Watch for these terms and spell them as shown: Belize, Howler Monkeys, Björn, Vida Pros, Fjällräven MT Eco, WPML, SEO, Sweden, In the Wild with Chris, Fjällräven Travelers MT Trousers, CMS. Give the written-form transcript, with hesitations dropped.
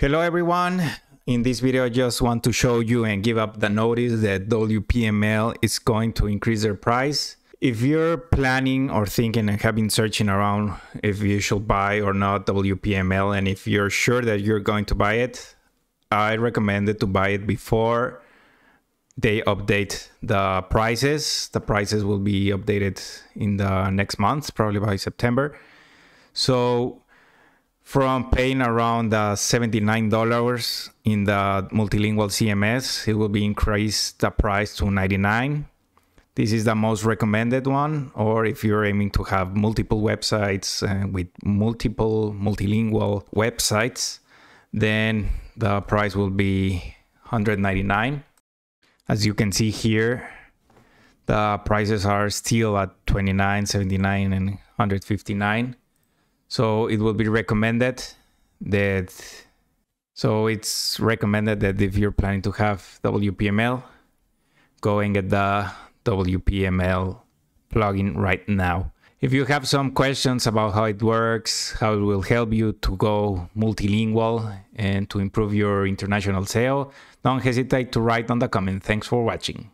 Hello everyone, in this video I just want to show you and give up the notice that WPML is going to increase their price. If you're planning or thinking and have been searching around if you should buy or not WPML, and if you're sure that you're going to buy it, I recommend it to buy it before they update the prices. The prices will be updated in the next month, probably by September. So from paying around $79 in the multilingual CMS, it will be increased the price to $99. This is the most recommended one, or if you're aiming to have multiple websites with multiple multilingual websites, then the price will be $199. As you can see here, the prices are still at $29, $79, and $159. So it will be recommended that, it's recommended that if you're planning to have WPML, go and get the WPML plugin right now. If you have some questions about how it works, how it will help you to go multilingual and to improve your international SEO, don't hesitate to write on the comment. Thanks for watching.